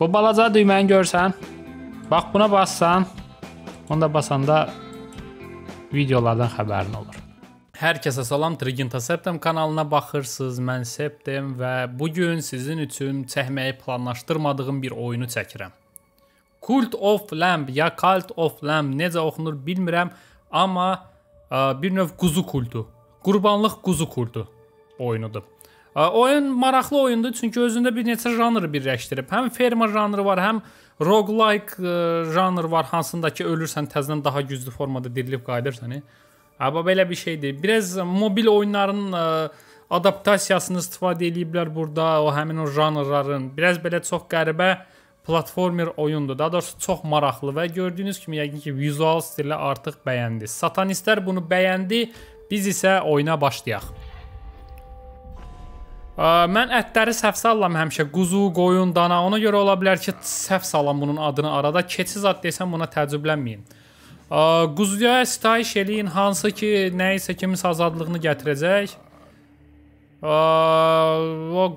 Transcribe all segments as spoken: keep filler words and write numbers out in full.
Bu balaca düyməni görsən, bax buna bassan, onu da basanda videolardan xəbərin olur. Hər kəsə salam, Trigintaseptem kanalına baxırsınız, mən Septem və bugün sizin üçün çəkməyi planlaşdırmadığım bir oyunu çəkirəm. Cult of the Lamb ya Cult of the Lamb necə oxunur bilmirəm, amma bir növ quzu kultu, qurbanlıq quzu kultu oyunudur. Oyun maraqlı oyundur, çünki özündə bir neçə janrı birləşdirib. Həm fermer janrı var, həm roguelike janrı var, hansındakı ölürsən təzədən daha güclü formada dirilib qayıdırsan. Amma belə bir şeydir. Biraz mobil oyunların adaptasiyasını istifadə ediblər burada, o həmin o janrların. Biraz belə çox qəribə platformer oyundur. Daha doğrusu çox maraqlı və gördüyünüz kimi yəqin ki, vizual stili artıq bəyəndi. Satanistlər bunu bəyəndi, biz isə oyuna başlayaq. Mən ətləri səhv sallam həmişə, quzu, qoyun, dana, ona görə ola bilər ki, səhv sallam bunun adını arada. Keçsiz ad desəm buna təəccüblənməyin. Quzuya sitayiş eləyin, hansı ki, nəyisə kimis azadlığını gətirəcək.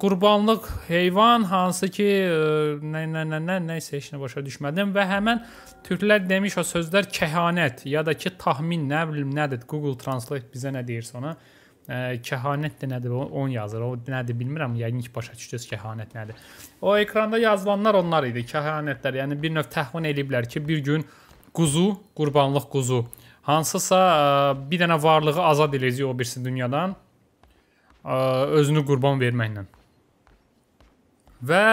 Qurbanlıq heyvan, hansı ki, nəyisə işini başa düşmədim. Və həmən türklər demiş o sözlər kəhanət ya da ki, tahmin, nə bilim, nədir, Google Translate bizə nə deyirsə ona. Kəhanət də nədir, onu yazır, o nədir bilmirəm, yəqin ki başa düşdünüz kəhanət nədir. O ekranda yazılanlar onlar idi, kəhanətlər, yəni bir növ təxmin ediblər ki, bir gün quzu, qurbanlıq quzu, hansısa bir dənə varlığı azad edəcək o birisi dünyadan, özünü qurban verməklə. Və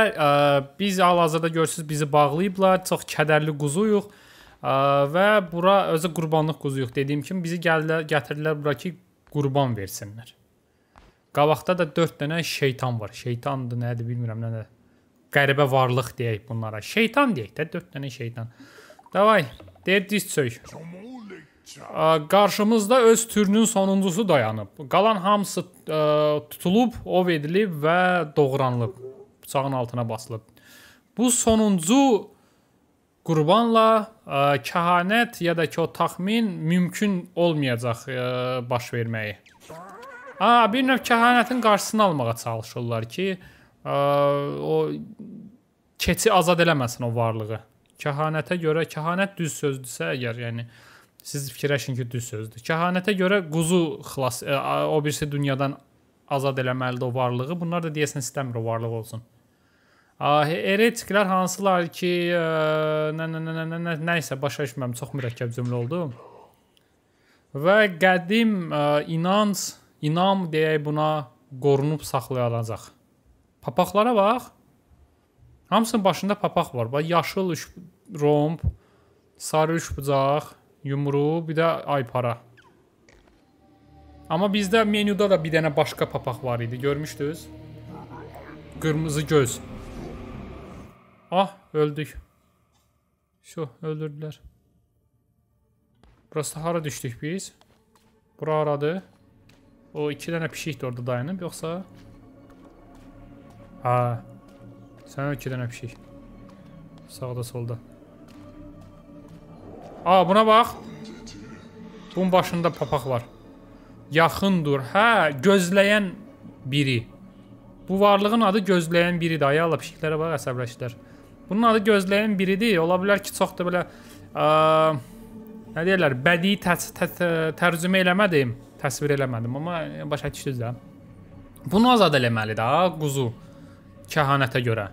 biz hal-hazırda görürsünüz, bizi bağlayıblar, çox kədərli quzuyuq və bura özü qurbanlıq quzuyuq, dediyim kimi bizi gətirdilər bura ki, qurban versinlər. Qabaqda da dörd dənə şeytan var. Şeytandır, nədir bilmirəm, nədir. Qəribə varlıq deyək bunlara. Şeytan deyək də, dörd dənə şeytan. Davay, deyir, diz çök. Qarşımızda öz türünün sonuncusu dayanıb. Qalan hamısı tutulub, ov edilib və doğranılıb. Bıçağın altına basılıb. Bu sonuncu qurbanla kəhanət ya da ki o taxmin mümkün olmayacaq baş verməyi. Bir növ kəhanətin qarşısını almağa çalışırlar ki, o keçi azad eləməsin o varlığı. Kəhanətə görə, kəhanət düz sözdürsə əgər, yəni siz fikirləşin ki düz sözdür. Kəhanətə görə quzu o birisi dünyadan azad eləməlidir o varlığı. Bunlar da deyəsən istəmir o varlıq olsun. Eretiklər hansılar ki, nəysə başa düşməm, çox mürəkkəb cümlə oldu. Və qədim inanc, inam deyək buna qorunub saxlayacaq. Papaqlara bax. Hamısının başında papaq var. Yaşıl romb, sarı üç bucaq, yumru, bir də aypara. Amma bizdə menyuda da bir dənə başqa papaq var idi, görmüşdünüz? Qırmızı göz. Ah, öldük. Şu, öldürdülər. Burası da hara düşdük biz? Bura aradı. O iki dənə pişikdir orada dayanıb, yoxsa? Haa. Sən iki dənə pişik. Sağda, solda. Aa, buna bax. Bunun başında papaq var. Yaxın dur. Hə, gözləyən biri. Bu varlığın adı gözləyən biridir. Ayala, pişiklərə bax, əsəbləşdilər. Bunun adı gözləyən biridir. Ola bilər ki, çox da belə, nə deyirlər, bədii tərcümə eləmədim, təsvir eləmədim, amma başa düşdünüz də. Bunu azad eləməlidir, ha, quzu, kəhanətə görə.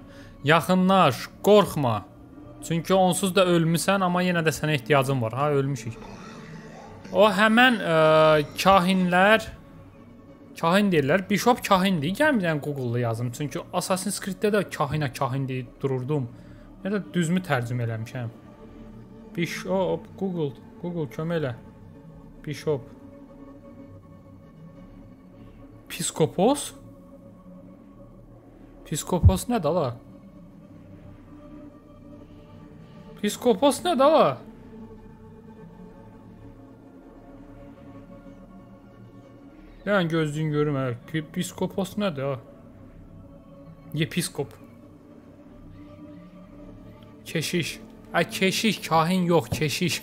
Yaxınlaş, qorxma, çünki onsuz da ölmüsən, amma yenə də sənə ehtiyacın var, ha, ölmüşük. O həmən kahinlər, kahin deyirlər, bishop kahindir, gəlməyən Google-da yazdım, çünki Assassin's Creed-də də kahinə kahin deyib dururdum, ya da düzmü tərcümə eləmişəm. Bishop, Google, Google kömək elə, bishop, piskopos, piskopos nədir ala, piskopos nədir ala? Yəni gözlüyün görürüm, piskopos nədir ha? Yepiskop. Keşiş. Ə, keşiş, kahin yox, keşiş.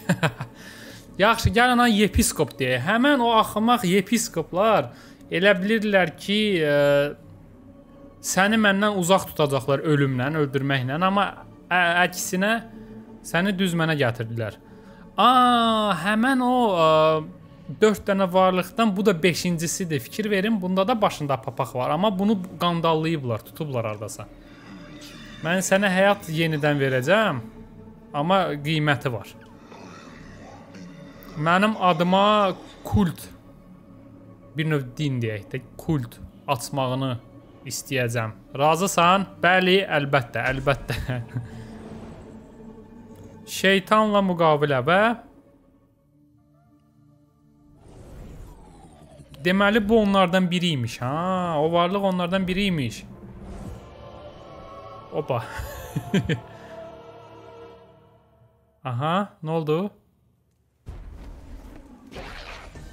Yaxşı, gələn an yepiskop deyək. Həmən o axımaq yepiskoplar elə bilirlər ki, səni məndən uzaq tutacaqlar ölümlə, öldürməklə, amma əksinə səni düz mənə gətirdilər. Aa, həmən o dörd dənə varlıqdan bu da beşincisidir. Fikir verin, bunda da başında papaq var, amma bunu qandallayıblar, tutublar aradasa. Mən sənə həyat yenidən verəcəm, amma qiyməti var. Mənim adıma kult, bir növ din deyək də, kult açmağını istəyəcəm. Razısan? Bəli, əlbəttə, əlbəttə. Şeytanla müqavilə və... Deməli, bu onlardan biriymiş, ha? O varlıq onlardan biriymiş. Opa. Aha, ne oldu?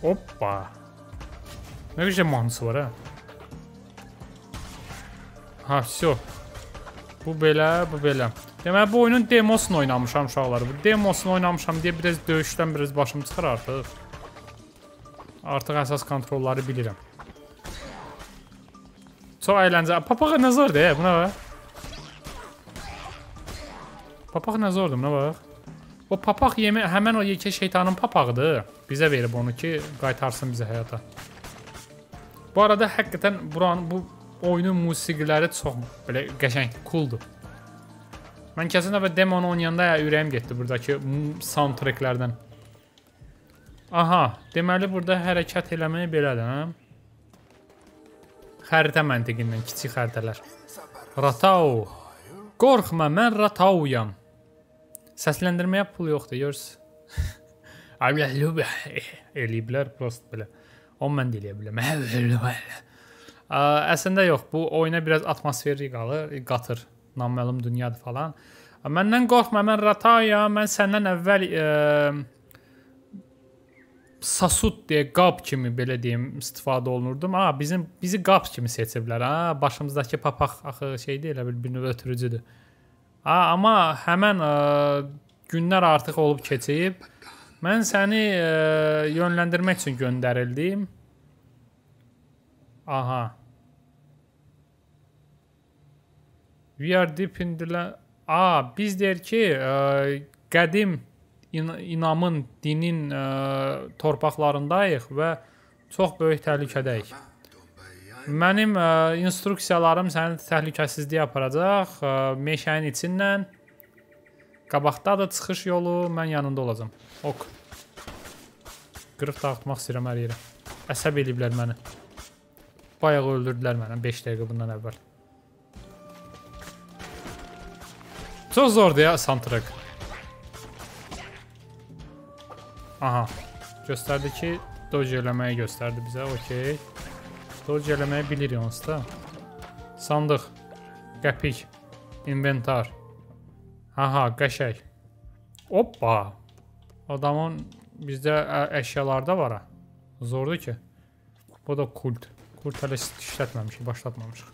Hoppa. Ne güzel mantısı var ha. Ha, все. Bu belə, bu belə. Deməli bu oyunun demosunu oynamışam uşaqlar. Bu demosunu oynamışam deyə biraz döyüşdən biraz başım çıxır artıq. Artıq əsas kontrolları bilirəm. Çox əyləncə. Papağa nə zordur ya, buna bax. Papaq nə zordur, buna bax. O papaq yemi, həmən o yekə şeytanın papağıdır. Bizə verib onu ki, qaytarsın bizə həyata. Bu arada həqiqətən buranın, bu oyunun musiqiləri çox belə qəşəng, cooldur. Mən kəsin əvvəl demonu oynayanda ürəyim getdi buradakı soundtracklərdən. Aha, deməli burada hərəkət eləməyi belədir, hə? Xəritə məntiqindən, kiçik xəritələr. Ratau. Qorxma, mən Ratauyam. Səsləndirməyə pul yoxdur, görürsün. Əblə lübə eləyiblər, prost belə. O mən deyə biləm. Əslində yox, bu oyuna biraz atmosferi qalır, qatır. Naməlum dünyadır falan. Məndən qorxma, mən Ratauyam. Mən səndən əvvəl Sasut deyə qab kimi, belə deyim, istifadə olunurdum. Aa, bizim, bizi qab kimi seçiblər. Aa, başımızdakı papaq axı şeydir, elə bir növ ötürücüdür. Aa, amma həmən ə, günlər artıq olub keçib. Mən səni ə, yönləndirmək üçün göndərildim. Aha. We are deep in the... Aa, biz deyir ki, ə, qədim... inamın, dinin ə, torpaqlarındayıq və çox böyük təhlükədəyik. Mənim ə, instruksiyalarım səni təhlükəsizliyə aparacaq. Ə, meşənin içindən qabaqda da çıxış yolu, mən yanında olacam. Ok. Qırıq dağıtmaq istəyirəm hər yerə. Əsəb eləyiblər məni. Bayağı öldürdülər məni beş dəqiqə bundan əvvəl. Çox zordur ya soundtrack. Aha, göstərdi ki, dodge eləməyi göstərdi bizə, okey. Dodge eləməyi bilirik onsuz da. Sandıq, qəpik, inventar. Aha, qəşək. Hoppa. Adamın bizdə əşyalarda var ha. Zordur ki. Bu da kult. Kult hələ işlətməmişik, başlatmamışıq.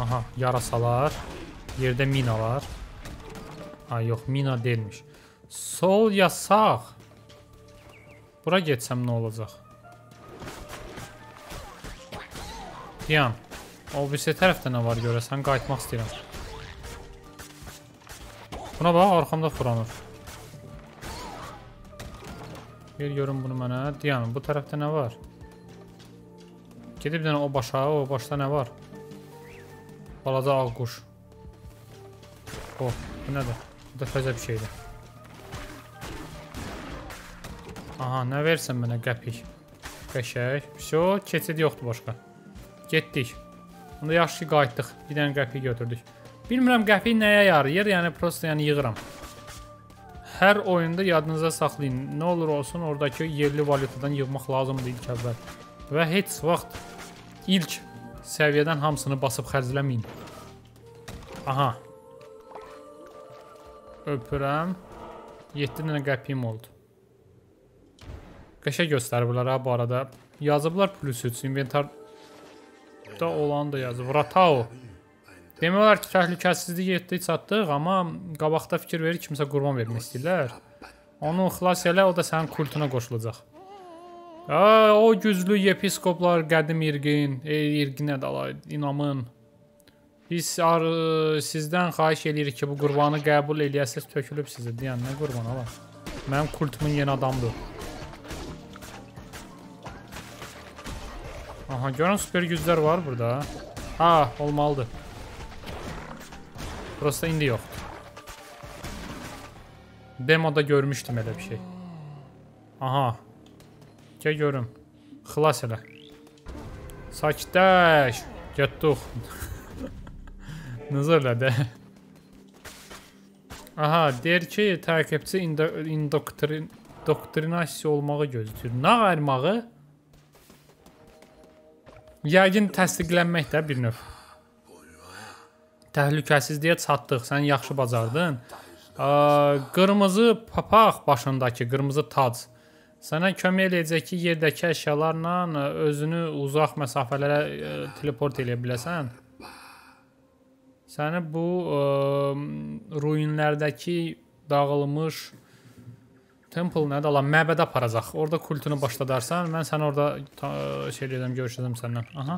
Aha, yarasalar. Yerdə minalar. Ha, yox, mina deyilmiş. Sol ya sağ. Bura geçsəm nə olacaq? Yan. O birisi tərəfdə nə var görəsən? Qayıtmaq istəyirəm. Buna bax, arxamda fıranır. Gel görün bunu mənə. Diyan, bu tərəfdə nə var? Gedib dənə o başa, o başda nə var? Balaca ağ quş. O, bu nədir? Bu da təzə bir şeydir. Aha, nə versən mənə? Qəpik. Qəşək. Vso, keçid yoxdur başqa. Getdik. Onda yaxşı ki, qayıtdıq. Bir dənə qəpik götürdük. Bilmirəm, qəpik nəyə yarayır? Yəni, prosto yəni, yığıram. Hər oyunda yadınıza saxlayın. Nə olur olsun, oradakı yerli valyutadan yığmaq lazımdır ilk əvvəl. Və heç vaxt ilk səviyyədən hamısını basıb xərcləməyin. Aha. Öpürəm. yeddi dənə qəpiyim oldu. Qəşə göstəriblər ha bu arada. Yazıblar plus üç. İnventarda olan da yazıb. Ratao. Demək olar ki, təhlükəsizlik yetdi çatdıq, amma qabaqda fikir verir kimsə qurban vermək istəyirlər. Onu xilas elə, o da sənin kultuna qoşulacaq. Aa, o güclü yepiskoplar qədim irqin, ey irqinə dala inamın. Biz sizdən xahiş edirik ki, bu qurbanı qəbul eləyəsiz, tökülüb sizə deyən nə qurban ala? Mənim kultumun yeni adamdır. Aha, görün süper güclər var burada. Ha, olmalıdır. Burası da indi yox. Demoda görmüşdüm elə bir şey. Aha. Gəl görüm. Xilas elə. Sakitləş. Getdik. Nəzərlədə. Aha, deyir ki, təqibçi indoktrinasiya olmağı gözləyir. Nə ayırmağı? Yəqin təsdiqlənmək də bir növ. Təhlükəsizliyə çatdıq. Sən yaxşı bacardın. Qırmızı papaq başındakı qırmızı tac sənə kömək eləyəcək ki, yerdəki əşyalarla özünü uzaq məsafələrə teleport eləyə biləsən. Səni bu ruinlərdəki dağılmış temple nədir Allah, məbədə aparacaq. Orada kultunu başladarsan, mən səni orada şey edəm, görüşəcəm səndən. Aha.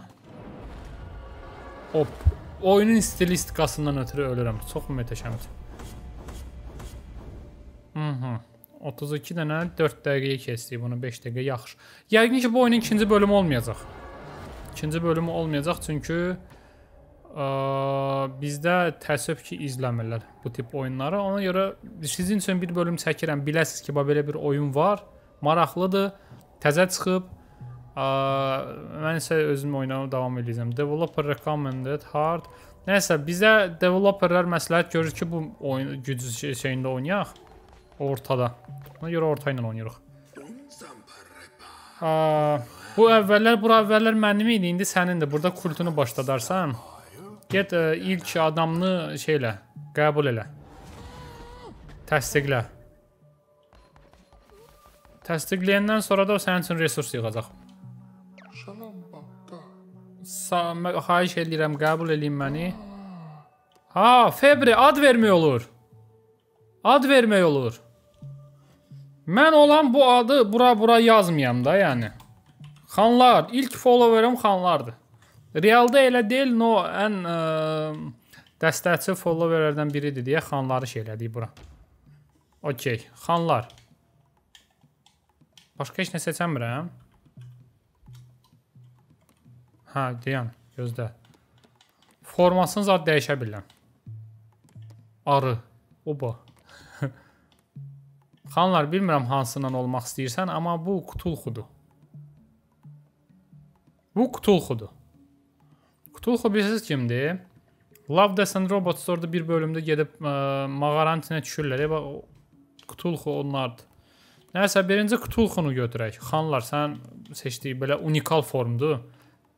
Hop. Oyunun stilistikasından ötürü ölürəm. Çox mütəşəmmir. otuz iki dənə dörd dəqiqəyə kesdik bunu, beş dəqiqə yaxşı. Yəqin ki, bu oyunun ikinci bölümü olmayacaq. İkinci bölümü olmayacaq çünki bizdə təəssüf ki, izləmirlər bu tip oyunları. Ona görə sizin üçün bir bölüm çəkirəm. Biləsiniz ki, belə bir oyun var. Maraqlıdır, təzə çıxıb. Mən isə özüm oynamı davam edəcəm. Developer recommended hard. Nəsə, bizdə developerlər məsləhət görür ki, bu oyun gücü şeyində oynayaq. Ortada. Ona görə ortayla oynayırıq. Bu əvvəllər, bura əvvəllər mənim idi, indi sənindir. Burada kultunu başladarsan, get ilk adamını şeylə, qəbul elə. Təsdiqlə. Təsdiqləyəndən sonra da sənin üçün resurs yığacaq. Xahiş edirəm, qəbul edin məni. Ha, Febri, ad vermək olur. Ad vermək olur. Mən olan bu adı bura-bura yazmayam da, yəni. Xanlar, ilk followerim xanlardır. Realda elə deyil, no, ən dəstəkçi followerlərdən biridir deyə xanları şey elədik bura. Okey, xanlar. Başqa heç nə seçəmirəm. Hə, deyən, gözlə. Formasını zat dəyişə biləm. Arı, oba. Xanlar, bilmirəm hansından olmaq istəyirsən, amma bu Cthulhu'dur. Bu Cthulhu'dur. Cthulhu bilirsiniz kimdir? Love, Death and Robots orada bir bölümdə gedib mağaranın içinə düşürlər. Cthulhu onlardır. Nəsə, birinci Cthulhu'nu götürək. Xanlar, sən seçdiyi belə unikal formdur.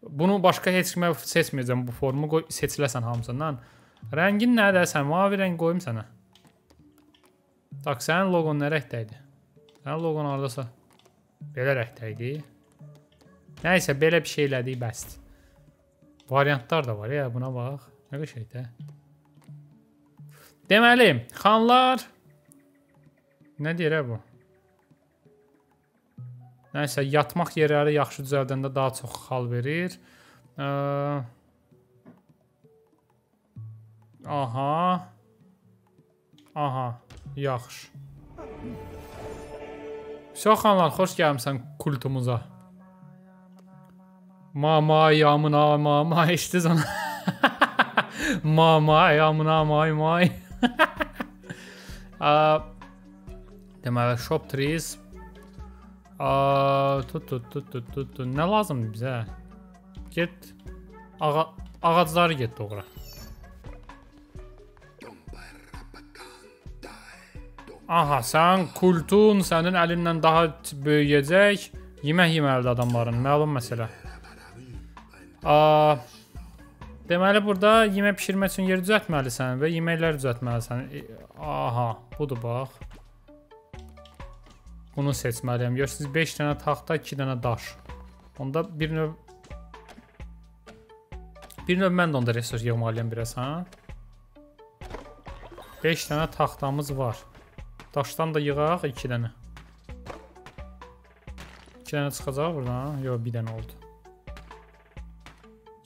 Bunu başqa heç kimə seçməyəcəm, bu formu seçiləsən hamısından. Rəngin nədir sən? Mavi rəng qoyum sənə. Tak, sənin logon nə rəngdəydi? Sənin logon oradasa belə rəngdəydi. Nəysə, belə bir şey elədik, bəsdir. Variantlar da var ya, buna bax. Nə bir şey də. Deməli, xanlar. Nə deyir ə bu? Nəysə, yatmaq yerləri yaxşı düzəldəndə daha çox xal verir. Aha. Aha. Yaxşı. Şoxanlar, xoş gəlmişsən kultumuza. Mamay, amına, mamay, işdiz ona. Mamay, amına, mamay. Deməli, shop trees. Tut, tut, tut, tut, tut. Nə lazımdır bizə? Get, ağacları get doğru. Aha, sən kultun sənin əlindən daha böyüyəcək. Yemək yeməlidir adamların, məlum məsələ. Deməli, burada yemək pişirmək üçün yer düzətməlisən və yeməklər düzətməlisən. Aha, budur bax. Bunu seçməliyəm. Görürsünüz, beş dənə taxta, iki dənə daş. Onda bir növ... Bir növ mən də onda resurs yığmalıyam biraz, ha? beş dənə taxtamız var. Daşdan da yığaq iki dənə. İki tane çıkacak buradan. Yok, bir tane oldu.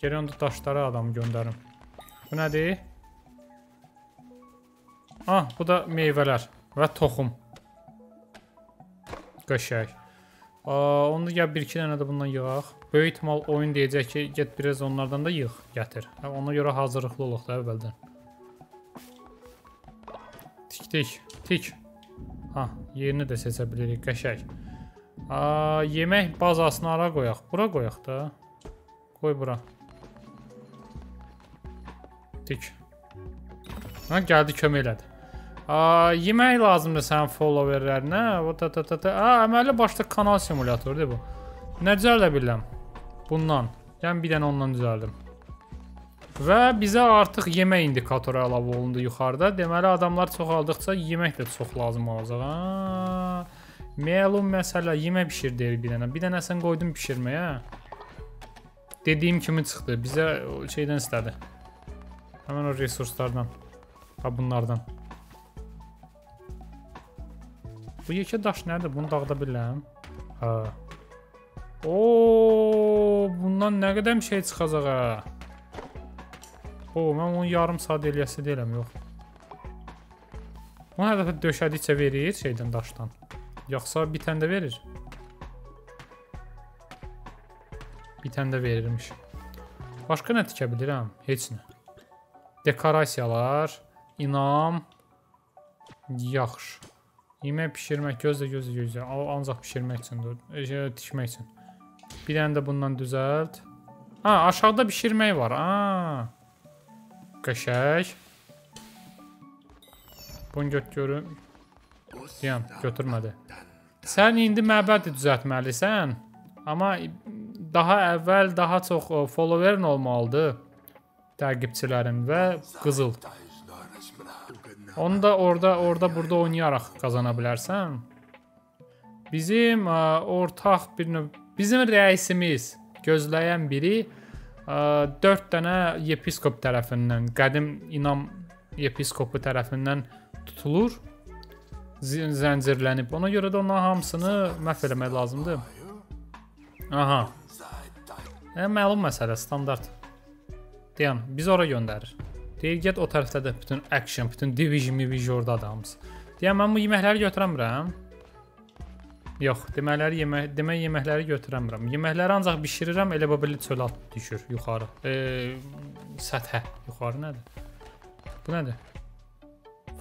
Geri onda daşlara adam gönderim. Bu nədir? Ah, bu da meyvələr və toxum. Qəşəng. Onu ya bir iki dənə də bundan yığaq. Böyük ihtimal oyun deyəcək ki, get biraz onlardan da yığ, gətir. Ona görə hazırlıqlı olaq da əvvəldən. Tik tik, tik. Ha, yerini də seçə bilirik, qəşəng. Yemək bazasını ara qoyaq. Bura qoyaq da. Qoy bura. Tik. Ha, gəldi, kömək elədi. Yemək lazımdır sənin followerlərinə. Əməli başda kanal simulatorudur bu. Nə düzəldə bilirəm? Bundan. Yəni bir dənə ondan düzəldim. Və bizə artıq yemək indikatoru əlavə olundu yuxarıda. Deməli, adamlar çoxaldıqca yemək də çox lazım olacaq. Məlum məsələ, yemək pişir deyir bir dənə. Bir dənə sən qoydun pişirməyə. Dediyim kimi çıxdı. Bizə şeydən istədi. Hemen o resurslardan. Ha, bunlardan. Bu yekə daş nədir? Bunu dağıda bilirəm. Ha. Ooo, bundan nə qədəm şey çıxacaq ha. Ooo, mən onu yarım saat eləyəsi deyiləm, yox. Bunu hər dəfə döşədikcə verir şeydən, daşdan. Yoxsa bir tən də verir. Bir tən də verirmiş. Başqa nə tikə bilirəm? Heç nə. Dekorasiyalar, inam, yaxşı. Yemək pişirmək, gözlə, gözlə, gözlə. Ancaq pişirmək üçündür, tikmək üçün. Bir dənə də bundan düzəld. Ha, aşağıda pişirmək var. Qəşək. Bunu göt görüm. Deyəm, götürmədi. Sən indi məbədi düzəltməlisən. Amma daha əvvəl daha çox followerin olmalıdır. Təqibçilərin və qızıl. Onu da orada, orada, burada oynayaraq qazana bilərsən. Bizim ortaq bir növ... Bizim rəisimiz, gözləyən biri, dörd dənə yepiskop tərəfindən, qədim inam yepiskopu tərəfindən tutulur, zəncirlənib. Ona görə də onların hamısını məhv eləmək lazımdır. Aha. Məlum məsələ, standart. Deyəm, biz ora göndərir. Deyir, get o tərəfdə də bütün action, bütün division, division orada adamız. Deyəm, mən bu yeməkləri götürəmirəm. Yox, demək yeməkləri götürəmirəm. Yeməkləri ancaq bişirirəm, elə belə çölə düşür yuxarı. Səthə. Yuxarı nədir? Bu nədir?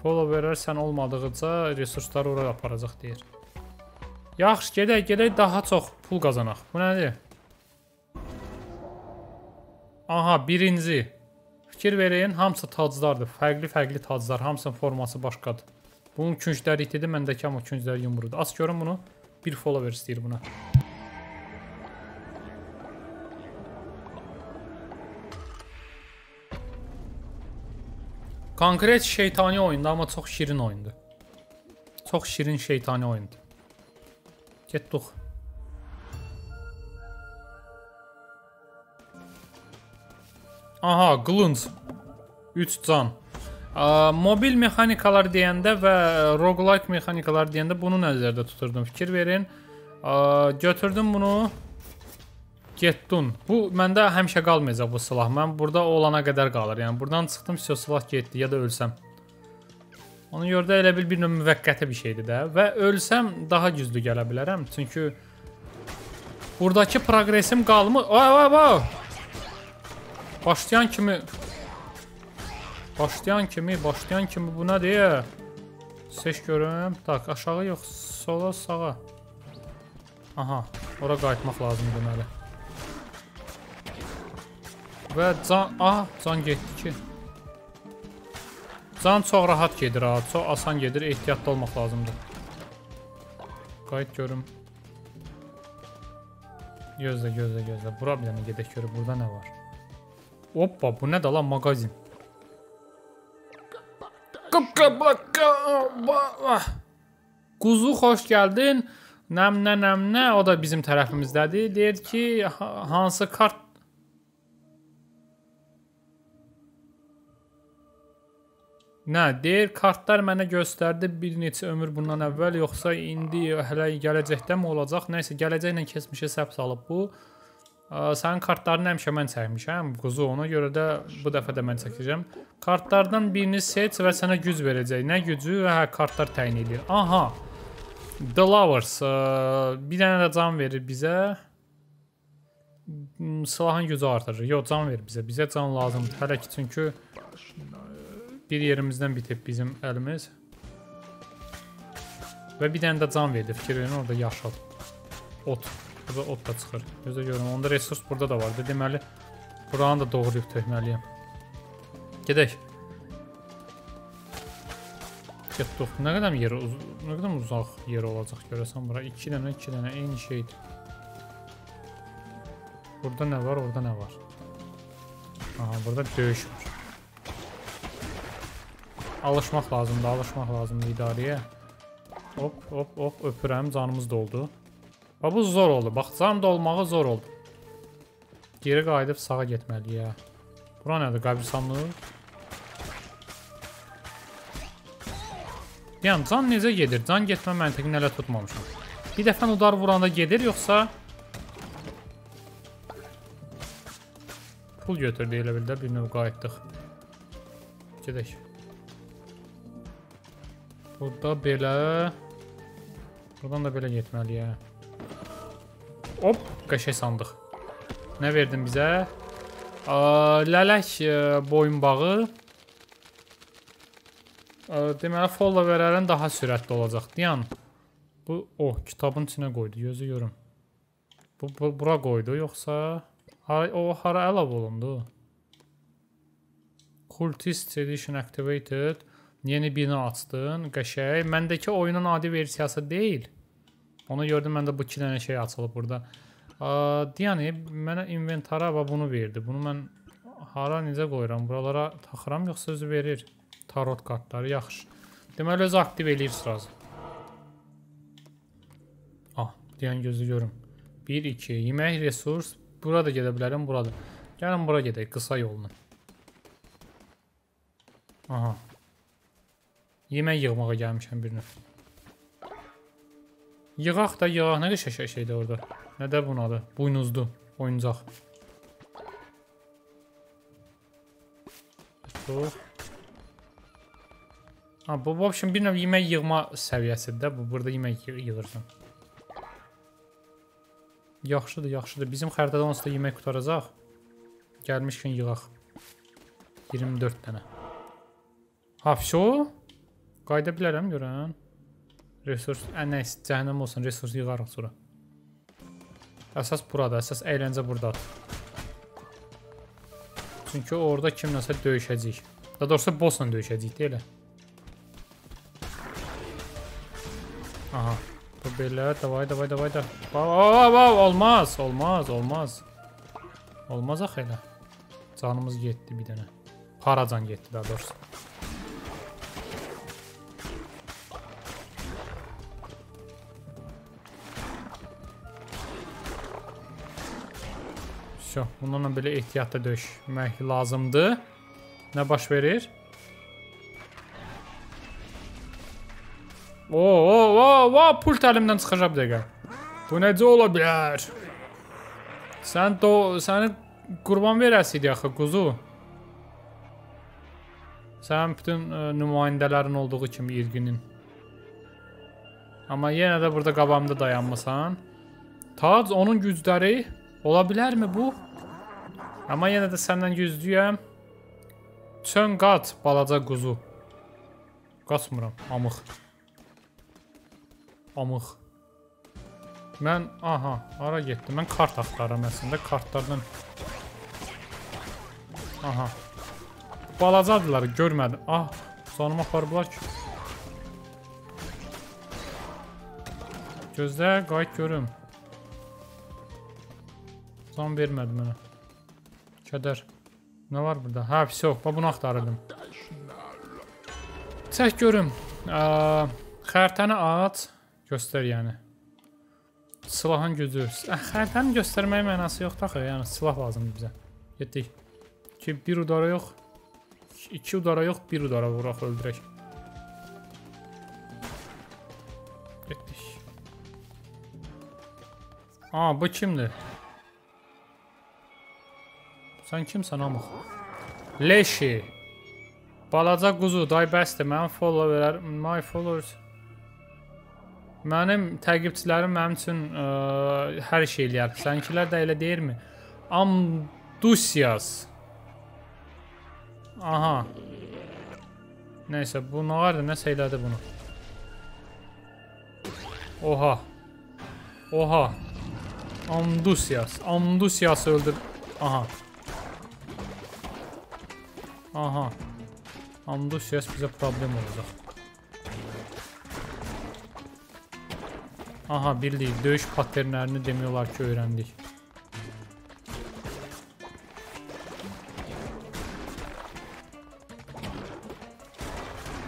Followerlər sən olmadıqca resursları oraya aparacaq, deyir. Yaxşı, gedək, gedək, daha çox pul qazanaq. Bu nədir? Aha, birinci. Fikir verin, hamısı taclardır. Fərqli-fərqli taclar, hamısının forması başqadır. Bunun küncləri itdir, məndəki amma küncləri yumrudur. Az görün bunu, bir follower istəyir buna. Konkret şeytani oyundur, amma çox şirin oyundur. Çox şirin şeytani oyundur. Getdik. Aha, glınc. üç can. Mobil mexanikalar deyəndə və roguelike mexanikalar deyəndə bunu nəzərdə tuturdum. Fikir verin. Götürdüm bunu. Getdun. Bu, məndə həmişə qalmayacaq bu silah. Mən burada olana qədər qalır. Yəni, buradan çıxdım, silah getdi ya da ölsəm. Onun yorda elə bil bir növ müvəqqəti bir şeydir də. Və ölsəm daha güclü gələ bilərəm. Çünki buradakı proqresim qalmır. Oy, oy, oy! Başlayan kimi, başlayan kimi, başlayan kimi bu nədir? Seç görüm. Tak, aşağı yox, sola, sağa. Aha, ora qayıtmaq lazımdır deməli. Və can, aha, can getdi ki. Can çox rahat gedir ha, çox asan gedir, ehtiyatlı olmaq lazımdır. Qayıt görüm. Gözlə, gözlə, gözlə. Bura biləni gedək görüm, burada nə var? Hoppa, bu nədir lan, mağazin. Quzu, xoş gəldin. Nəmnə, nəmnə, o da bizim tərəfimizdədir. Deyir ki, hansı kart... Nə, deyir kartlar mənə göstərdi bir neçə ömür bundan əvvəl, yoxsa indi hələ gələcəkdə mi olacaq? Nəysə, gələcəklə keçmişə səbs alıb bu. Sənin kartlarını həmişə mən çəkmişəm, quzu, ona görə də bu dəfə də mən çəkəcəm. Kartlardan birini seç və sənə güc verəcək. Nə gücü? Hə, kartlar təyin edir. Aha, The Lovers, bir dənə də can verir bizə. Silahın gücü artırır. Yox, can verir bizə, bizə can lazımdır. Hələ ki, çünki bir yerimizdən bitib bizim əlimiz. Və bir dənə də can verdi, fikirlərini orada yaşal. Ot, burada ot da çıxır. Gözə görürüm, onda resurs burada da var. Deməli, buranı da doğruyub tökməliyəm. Gedək. Getdik. Nə qədər yer, nə qədər uzaq yer olacaq görəsən bura. İki dənə, iki dənə eyni şeydir. Burada nə var, orada nə var? Aha, burada döyüş var. Alışmaq lazımdır, alışmaq lazımdır idarəyə. Hop, hop, hop, öpürəm, canımız doldu. Bax, bu zor oldu, bax, can dolmağı zor oldu. Geri qayıdıb sağa getməliyə. Bura nədir, qəbristanlıq? Yəni, can necə gedir? Can getmə məntiqini hələ tutmamışam. Bir dəfən udar vuranda gedir, yoxsa... Pul götürdü elə bildə, bir növ qayıtdıq. Gedək. Burada belə, buradan da belə getməliyə. Hop, qəşək sandıq. Nə verdin bizə? Lələk boyunbağı. Deməli, followerlərin daha sürətli olacaq. Deyən, bu, oh, kitabın içinə qoydu, gözü görüm. Bura qoydu, yoxsa o hara əlav olundu? Cultist Edition Activated. Yeni bina açdın, qəşək. Məndəki oyunun adi versiyası deyil. Onu gördüm, məndə bu iki dənə şey açılıb burada. Yəni, mənə inventara bunu verdi. Bunu mən hara necə qoyuram? Buralara taxıram, yoxsa özü verir. Tarot kartları, yaxşı. Deməli, özü aktiv eləyir sırası. Ah, deyən gözü görüm. bir, iki, yemək, resurs. Burada gedə bilərim, burada. Gəlin, bura gedək, qısa yolunu. Aha. Yemək yığmağa gəlmişəm birinə. Yığaq da yığaq. Nə qəşək şeydir orada? Nə də bunun adı? Buynuzdu. Oyuncaq. Bu, bu, şimdi bir növ yemək yığma səviyyəsidir. Burada yemək yığırsan. Yaxşıdır, yaxşıdır. Bizim xəritədə onsuz da yemək qutaracaq. Gəlmişkən yığaq. iyirmi dörd dənə. Hapşo? Qayda bilərəm görən. Resurs, nəyisi, cəhənnəm olsun, resurs yığarıq sonra. Əsas burada, əsas əyləncə buradadır. Çünki orada kimləsə döyüşəcəyik. Daha doğrusu bossla döyüşəcəyik, deyilə. Aha, bu belə, davay, davay, davay, davay. Vav, vav, olmaz, olmaz, olmaz. Olmaz axı elə. Canımız getdi bir dənə. Paracan getdi daha doğrusu. Bunlarla belə ehtiyatda döyüşmək lazımdır. Nə baş verir? Ooo, pult əlimdən çıxacaq bir dəqiqə. Bu necə ola bilər? Səni qurban verəsiydi axı, quzu. Sənin bütün nümayəndələrin olduğu kimi irqinin. Amma yenə də burada qabağımda dayanmasan. Tac, onun gücləri. Ola bilərmi bu? Amma yenə də səndən güclüyəm. Çön qaç, balaca quzu. Qaçmıram, amıq. Amıq. Mən, aha, ara getdim. Mən kart axtarıram əslində, kartlardan. Aha. Balacadırlar, görmədim. Ah, sonuma aparıblar ki. Gözlə, qayıt görüm. Zan vermədi mənə. Kədər. Nə var burada? Hə, pis yox. Bunu axtarırdım. Çək görüm. Xərtəni at. Göstər yəni. Silahın gücü. Xərtəni göstərməyə mənası yoxdur axı. Yəni silah lazımdır bizə. Getdik. Ki bir udara yox. İki udara yox, bir udara vuraq, öldürək. Getdik. Aa, bu kimdir? Sən kimsən amıq? Leşi. Balaca quzu, day bəsdir, mənim followerlar, my followers. Mənim təqibçilərim mənim üçün ə, hər şey eləyər. Sənkilər də elə deyirmi? Amdusias. Aha. Neyse, bu ne vardı? Ne seyledi bunu? Oha. Oha. Amdusias. Amdusias öldür. Aha. Aha. Amdusias bize problem olacak. Aha, bildik. Döyüş paternlerini demiyorlar ki öğrendik.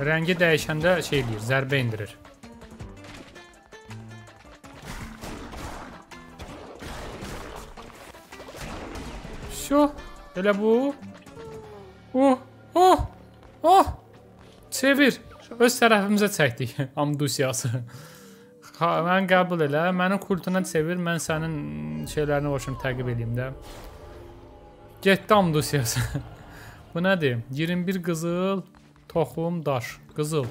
Rəngi dəyişəndə şey deyir, zərbə indirir. Şu, elə bu. Oh, oh, oh. Çevir. Öz tərəfimizə çəkdik. Amdusiyası. Mən qəbul elə. Mənim kultuna çevir. Mən sənin şeylərini başım təqib edeyim də. Getdi Amdusiyası. Bu nədir? iyirmi bir qızıl. Toxum, daş, qızıl.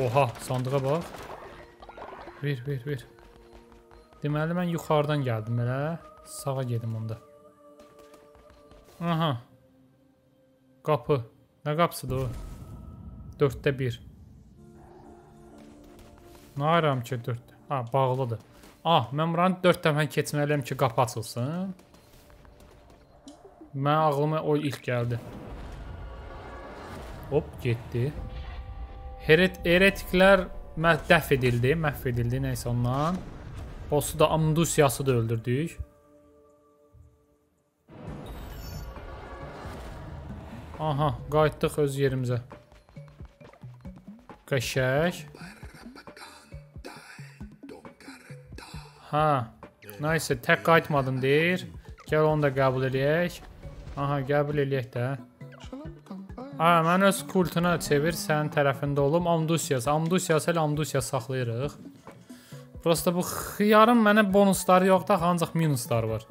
Oha, sandığa bax. Ver, ver, ver. Deməli, mən yuxarıdan gəldim elə. Sağa gedim onda. Aha. Qapı. Nə qapısıdır o? dörddə bir. Nə ayıram ki dörddə? Ha, bağlıdır. Ah, mən buranı dörd dəfə keçməliyəm ki qapı açılsın. Mən ağlıma o ilk gəldi. Hop, getdi. Heret, heretiklər dəf edildi, məhv edildi, neyse ondan. Bossu da, Amdusiyası da öldürdük. Aha, qayıtdıq öz yerimizə. Qəşək. Ha, neyse, tək qayıtmadın deyir. Gəl onu da qəbul eləyək. Aha, qəbul eləyək də. Aa, mən öz kultuna çevir, sənin tərəfində olum. Amdusiyas, Amdusiyas elə Amdusiyas saxlayırıq. Prosta bu xiyarın mənə bonusları yoxdur, ancaq minuslar var.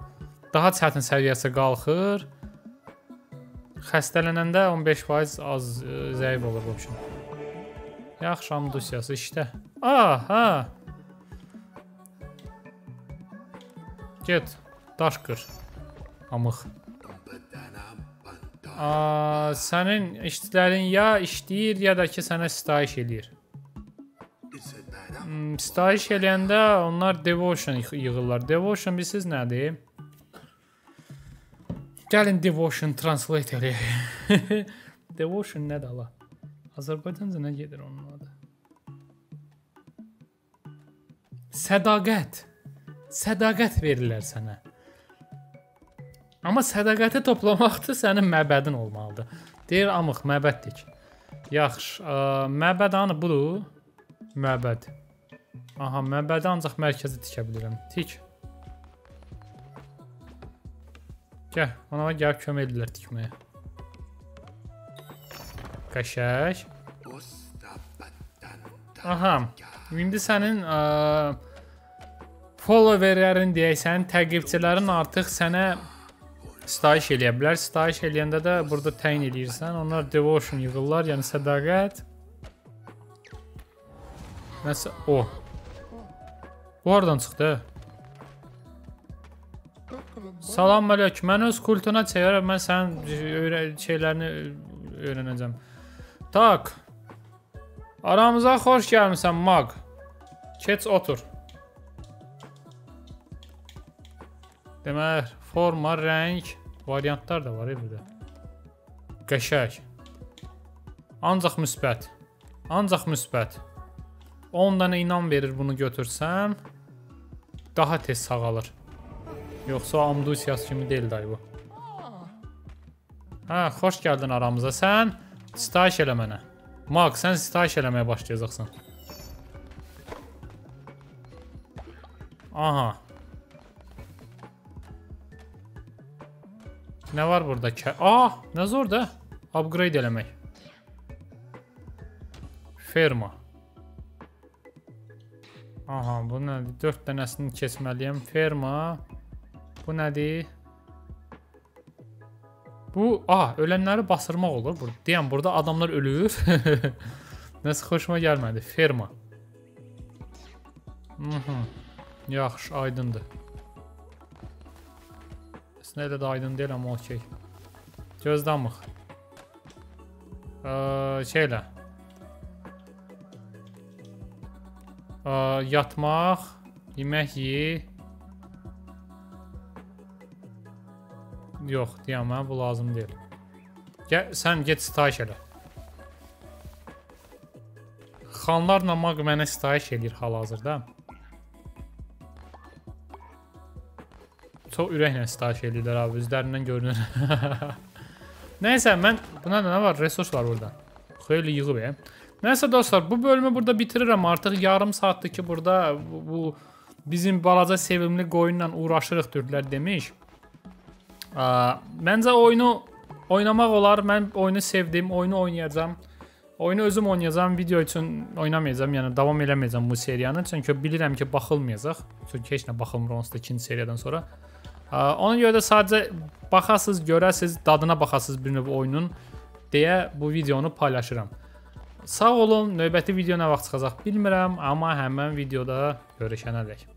Daha çətin səviyyəsi qalxır. Xəstələnəndə on beş faiz az ə, zəif olur bu üçün. Yaxşı, Amdusiyası işdə. Aa, ha. Get, daş qır. Amıq. Aa, sənin işçilərin ya işləyir, ya da ki sənə sitayiş eləyir. Hmm, sitayiş eləyəndə onlar devotion yığırlar. Devotion bilirsiniz nədir? Gəlin devotion translate eləyək. Devotion nədir ala? Azərbaycanca nə gedir onun adı? Sədaqət. Sədaqət verirlər sənə. Amma sədaqəti toplamaqdır, sənin məbədin olmalıdır. Deyir, amıq, məbəddik. Yaxşı, ə, məbəd anı budur. Məbəd. Aha, məbədi ancaq mərkəzi tikə bilirəm. Tik. Gəl, ona gəlib kömək edirlər tikməyə. Qəşək. Aha, indi sənin... Ə, followerlərin deyək, sənin təqibçilərin artıq sənə... Sitayiş eləyə bilər. Sitayiş eləyəndə də burada təyin eləyirsən. Onlar devotion yığırlar, yəni sədaqət. Nəsə, o. Bu oradan çıxdı. Salam mələk, mən öz kultuna çevirəm, mən sənin şeylərini öyrənəcəm. Tak. Aramıza xoş gəlmisən, mag. Keç, otur. Demək, forma, rəng, variantlar da var ya burada. Qəşək. Ancaq müsbət. Ancaq müsbət. on dənə inan verir bunu götürsəm. Daha tez sağalır. Yoxsa Amdusiyas kimi deyil dayı bu. Hə, xoş gəldin aramıza. Sən sitayiş elə mənə. Mak, sən sitayiş eləməyə başlayacaqsan. Aha. Nə var burada? Ke ah, nə zor da. Upgrade eləmək. Ferma. Aha, bu nədir? Dörd dənəsini keçməliyəm. Ferma. Bu nədir? Bu, aha, ölənləri basırmaq olur. Bur deyəm, burada adamlar ölür. Nəsə xoşuma gəlmədi. Ferma. Hı-hı. Yaxşı, aydındır. Əslində elə də aydın deyil, amma okey. Gözləmıq. Ee, şeylə. Ee, yatmaq, yemək yiyir. Yox, deyəm mən, bu lazım deyil. Gəl, sən get sitayiş elə. Xanlarla maq mənə sitayiş edir hal-hazırda. Çox ürəklə sitayiş edirlər abi, üzlərindən görünür. Nəysə, mən... Buna da nə var? Resurs var burada. Xeyli yığıb, ya. Nəysə dostlar, bu bölümü burada bitirirəm. Artıq yarım saatdir ki, burada bu, bu, bizim balaca sevimli qoyunla uğraşırıq dördlər demiş. Məncə oyunu oynamaq olar. Mən oyunu sevdim, oyunu oynayacağım. Oyunu özüm oynayacağım, video üçün oynamayacağım. Yəni davam eləməyəcəm bu seriyanı. Çünki bilirəm ki, baxılmayacaq. Çünki heç nə baxılmır onsuz da ikinci seriyadan sonra. Ona görə də sadəcə baxasız, görəsiz, dadına baxasız bir növ oyunun deyə bu videonu paylaşıram. Sağ olun, növbəti video nə vaxt çıxacaq bilmirəm. Amma həmən videoda görüşənə dək.